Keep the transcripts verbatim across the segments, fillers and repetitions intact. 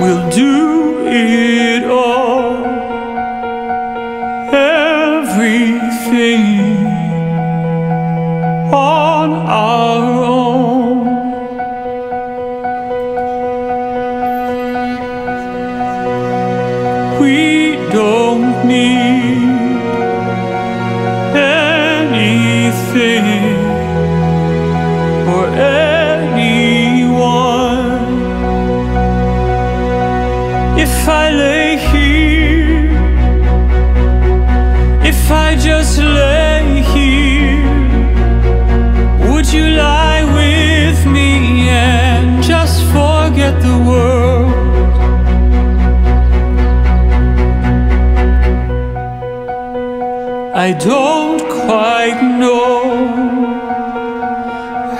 We'll do it all, everything on our own. We don't need anything or anyone. If I lay here, if I just lay here, would you lie with me and just forget the world? I don't quite know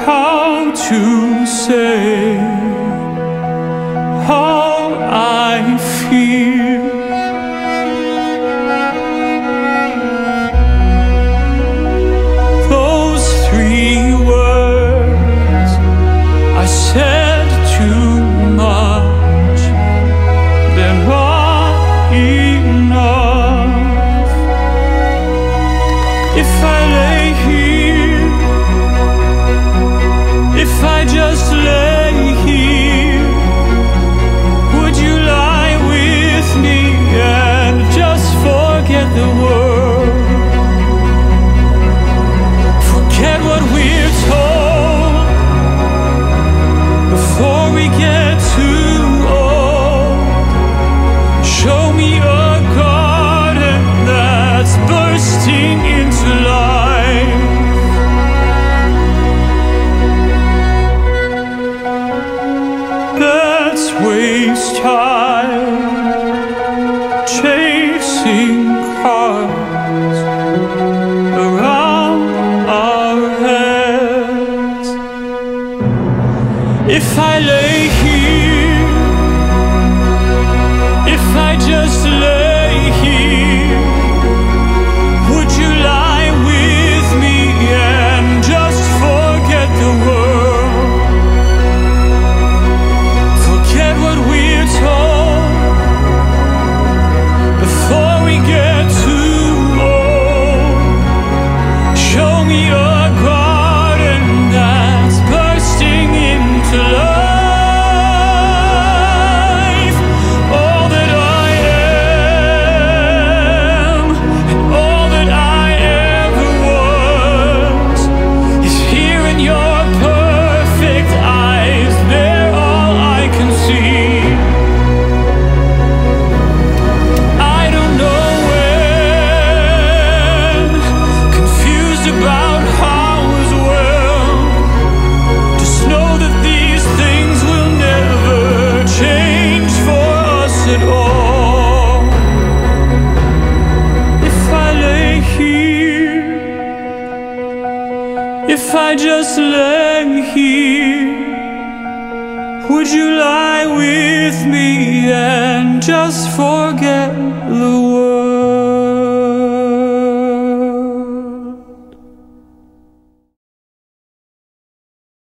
how to say how I feel. Those three words I said too much, they're not enough. If I lay here, if I just lay here, would you lie with me and just forget the world? Forget what we're told before we get too old. Show me a garden that's bursting into life. Waste time chasing cars around our heads. If I lay here, if I just lay here, would you lie with me and just forget the world? If I just lay here, would you lie with me and just forget the world?